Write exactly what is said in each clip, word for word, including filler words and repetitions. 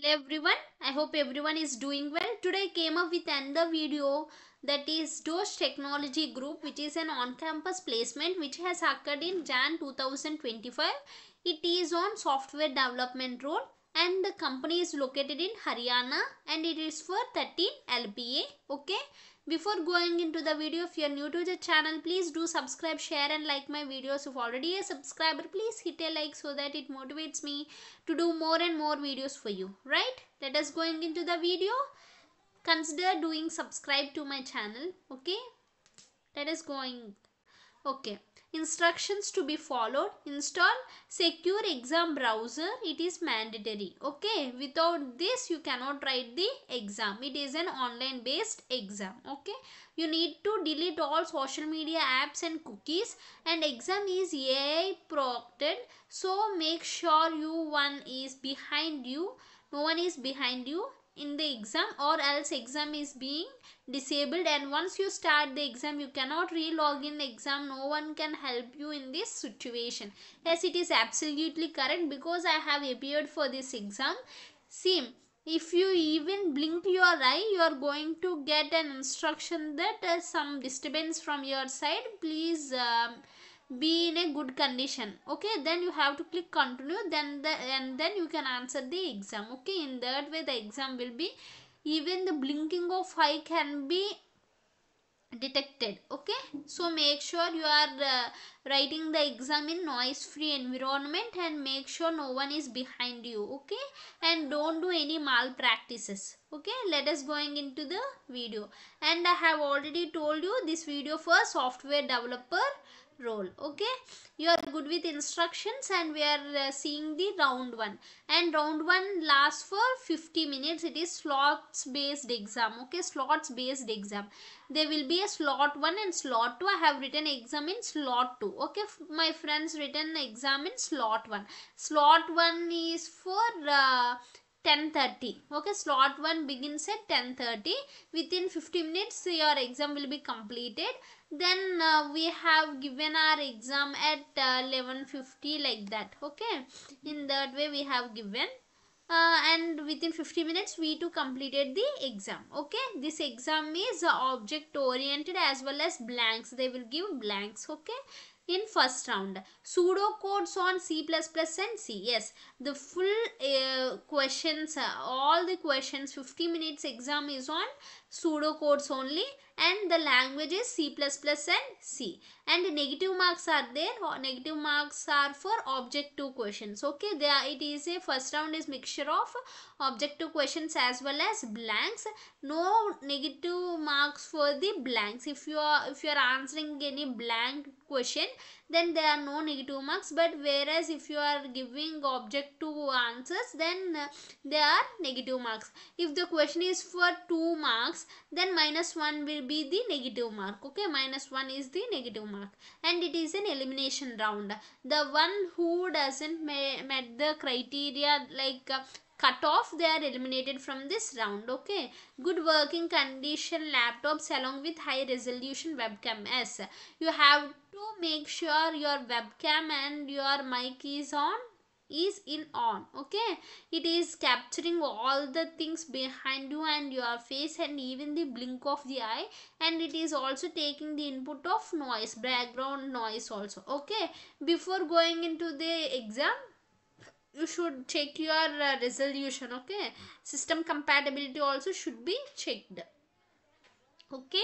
Hello everyone, I hope everyone is doing well. Today I came up with another video, that is Josh Technology Group, which is an on-campus placement which has occurred in January two thousand twenty-five. It is on software development role and the company is located in Haryana and it is for thirteen L P A. Okay. Before going into the video, if you are new to the channel, please do subscribe, share and like my videos. If already a subscriber, please hit a like so that it motivates me to do more and more videos for you. Right? Let us going into the video. Consider doing subscribe to my channel. Okay? Let us going. Okay. Instructions to be followed. Install secure exam browser. It is mandatory. Okay. Without this, you cannot write the exam. It is an online based exam. Okay. You need to delete all social media apps and cookies, and exam is A I prompted. So make sure you one is behind you. No one is behind you in the exam, or else exam is being disabled, and once you start the exam you cannot re-log in the exam. No one can help you in this situation. Yes, it is absolutely correct because I have appeared for this exam. See, if you even blink your eye, you are going to get an instruction that uh, some disturbance from your side, please um, be in a good condition. Okay, then you have to click continue, then the and then you can answer the exam. Okay, in that way the exam will be, even the blinking of eye can be detected. Okay, so make sure you are uh, writing the exam in noise free environment and make sure no one is behind you. Okay, and don't do any malpractices. Okay, let us going into the video, and I have already told you this video for software developer role. Okay, you are good with instructions, and we are uh, seeing the round one, and round one lasts for fifty minutes. It is slots based exam. Okay, slots based exam. There will be a slot one and slot two. I have written exam in slot two. Okay, my friends written exam in slot one. Slot one is for uh, ten thirty. Okay, slot one begins at ten thirty. Within fifty minutes your exam will be completed. Then uh, we have given our exam at uh, eleven fifty, like that. Okay, in that way we have given uh, and within fifty minutes we too completed the exam. Okay, this exam is uh, object oriented as well as blanks. They will give blanks. Okay, in first round, pseudocodes on C plus plus and C. Yes, the full uh, questions, uh, all the questions, fifty minutes exam is on pseudocodes only, and the language is C plus plus and C. And the negative marks are there. Negative marks are for objective questions. Okay, there it is a first round is mixture of objective questions as well as blanks. No negative marks for the blanks. If you are if you are answering any blank question, then there are no negative marks, but whereas if you are giving objective answers, then uh, there are negative marks. If the question is for two marks, then minus one will be the negative mark. Okay, minus one is the negative mark, and it is an elimination round. The one who doesn't met the criteria, like uh, cut off, they are eliminated from this round. Okay, good working condition laptops along with high resolution webcam. Yes, you have to make sure your webcam and your mic is on is in on. Okay, it is capturing all the things behind you and your face and even the blink of the eye, and it is also taking the input of noise, background noise also. Okay, before going into the exam, you should check your uh, resolution. Okay, system compatibility also should be checked. Okay,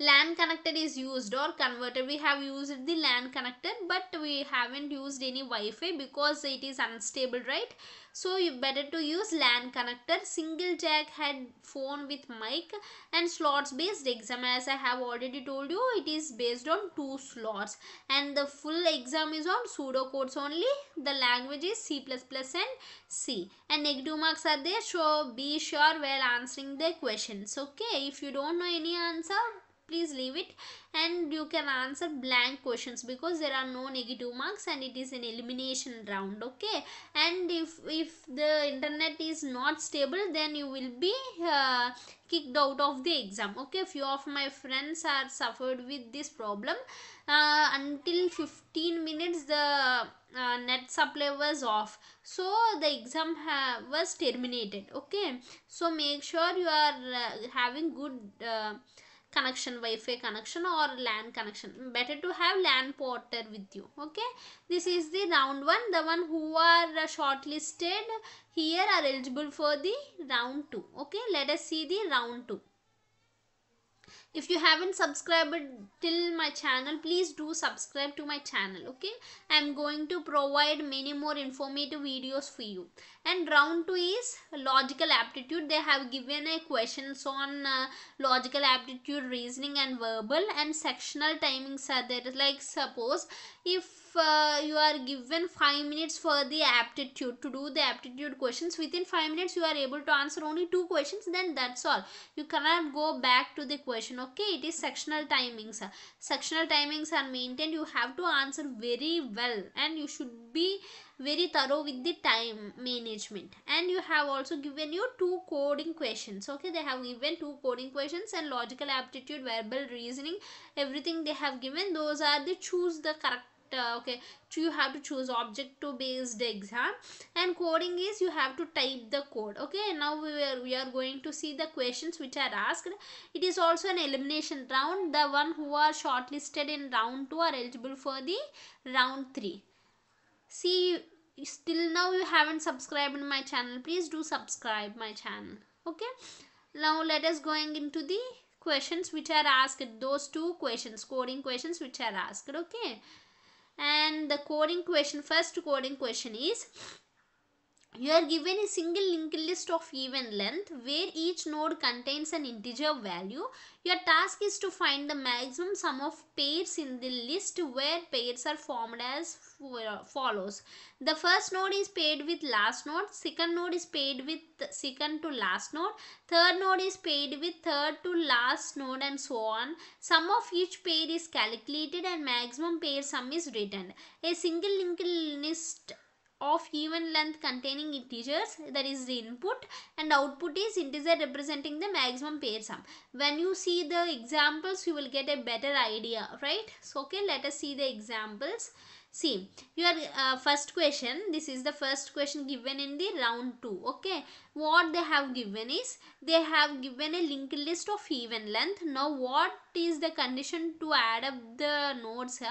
LAN connector is used or converter. We have used the LAN connector, but we haven't used any Wi-Fi because it is unstable, right? So you better to use LAN connector, single jack headphone with mic, and slots based exam. As I have already told you, it is based on two slots, and the full exam is on pseudocodes only. The language is C plus plus and C, and negative marks are there, so be sure while answering the questions. Okay, if you don't know any answer, please leave it, and you can answer blank questions because there are no negative marks and it is an elimination round. Okay, and if if the internet is not stable, then you will be uh, kicked out of the exam. Okay, few of my friends are suffered with this problem. Uh, until fifteen minutes the uh, net supply was off, so the exam ha was terminated. Okay, so make sure you are uh, having good uh, connection, Wi-Fi connection or LAN connection. Better to have LAN porter with you. Okay, this is the round one. The one who are shortlisted here are eligible for the round two. Okay, let us see the round two. If you haven't subscribed till my channel, please do subscribe to my channel. Okay, I am going to provide many more informative videos for you. And round two is logical aptitude. They have given a questions on uh, logical aptitude, reasoning and verbal, and sectional timings are there. Like suppose if uh, you are given five minutes for the aptitude, to do the aptitude questions, within five minutes you are able to answer only two questions, then that's all. You cannot go back to the question. Okay, it is sectional timings. Sectional timings are maintained. You have to answer very well and you should be very thorough with the time management. And you have also given you two coding questions. Okay, they have given two coding questions and logical aptitude, verbal, reasoning, everything they have given. Those are the choose the correct. Uh, okay, so you have to choose objective based exam. And coding is you have to type the code. Okay, now we are we are going to see the questions which are asked. It is also an elimination round. The one who are shortlisted in round two are eligible for the round three. See, still now you haven't subscribed to my channel, please do subscribe my channel. Okay, now let us going into the questions which are asked. Those two questions, coding questions which are asked. Okay, and the coding question, first coding question is, you are given a single linked list of even length where each node contains an integer value. Your task is to find the maximum sum of pairs in the list where pairs are formed as follows. The first node is paired with last node, second node is paired with second to last node, third node is paired with third to last node, and so on. Sum of each pair is calculated and maximum pair sum is written. A single linked list of even length containing integers, that is the input, and output is integer representing the maximum pair sum. When you see the examples, you will get a better idea, right? So okay, let us see the examples. See your uh, first question. This is the first question given in the round two. Okay, what they have given is, they have given a linked list of even length. Now what is the condition to add up the nodes here?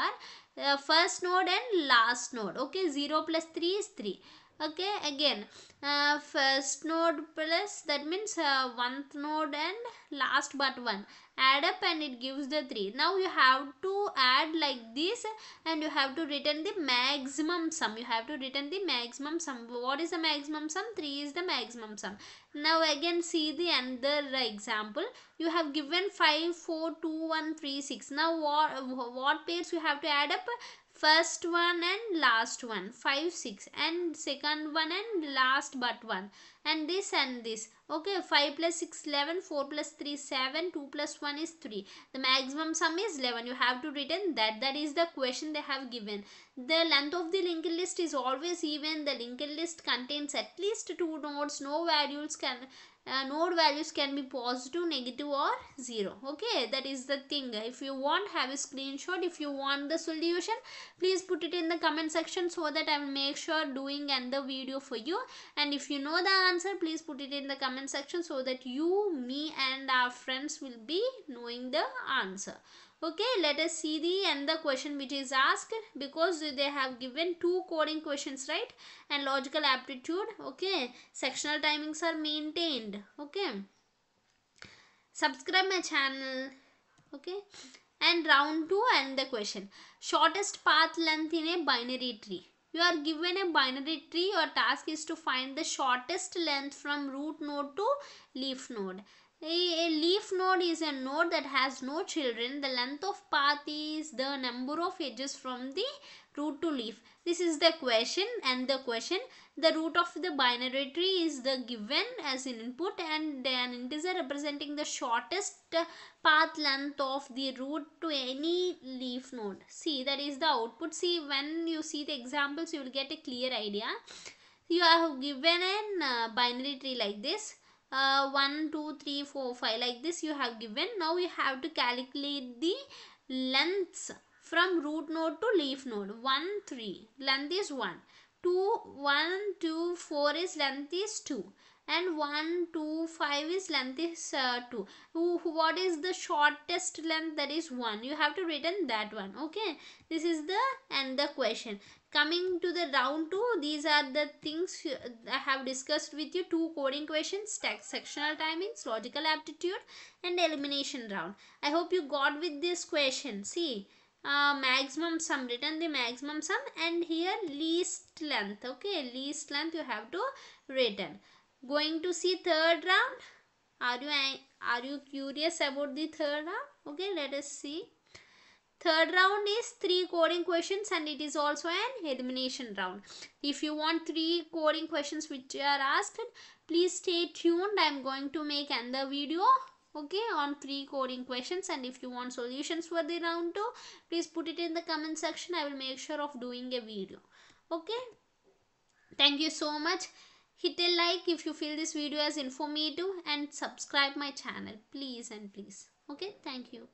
Uh, first node and last node. Okay, zero plus three is three. Okay, again uh, first node plus, that means uh, one th node and last but one, add up and it gives the three. Now you have to add like this and you have to return the maximum sum. You have to return the maximum sum. What is the maximum sum? three is the maximum sum. Now again see the another example. You have given five, four, two, one, three, six. Now what, what pairs you have to add up? First one and last one, five, six, and second one and last but one, and this and this. Okay, five plus six, eleven, four plus three, seven, two plus one is three. The maximum sum is eleven. You have to return that. That is the question they have given. The length of the linked list is always even. The linked list contains at least two nodes. No values can Uh, node values can be positive, negative or zero. Okay, that is the thing. If you want, have a screenshot. If you want the solution, please put it in the comment section so that I will make sure doing another video for you. And if you know the answer, please put it in the comment section so that you, me and our friends will be knowing the answer. Okay, let us see the another question which is asked, because they have given two coding questions, right? And logical aptitude. Okay, sectional timings are maintained. Okay, subscribe my channel. Okay, and round two and the question, shortest path length in a binary tree. You are given a binary tree. Your task is to find the shortest length from root node to leaf node. A leaf node is a node that has no children. The length of path is the number of edges from the root to leaf. This is the question and the question. The root of the binary tree is the given as an input, and an integer representing the shortest path length of the root to any leaf node. See, that is the output. See, when you see the examples, you will get a clear idea. You are given a binary tree like this. Uh, one, two, three, four, five, like this you have given. Now you have to calculate the lengths from root node to leaf node. one, three. Length is one. two, one, two, four is length is two. And one, two, five is length is uh, two. What is the shortest length? That is one. You have to written that one. Okay. This is the end the question. Coming to the round two, these are the things I have discussed with you. Two coding questions, text sectional timings, logical aptitude and elimination round. I hope you got with this question. See, uh, maximum sum, written the maximum sum and here least length. Okay, least length you have to written. Going to see third round. Are you are you curious about the third round? Okay, let us see. Third round is three coding questions and it is also an elimination round. If you want three coding questions which are asked, please stay tuned. I am going to make another video. Okay, on three coding questions, and if you want solutions for the round two, please put it in the comment section. I will make sure of doing a video. Okay. Thank you so much. Hit a like if you feel this video is informative and subscribe my channel, please and please. Okay, thank you.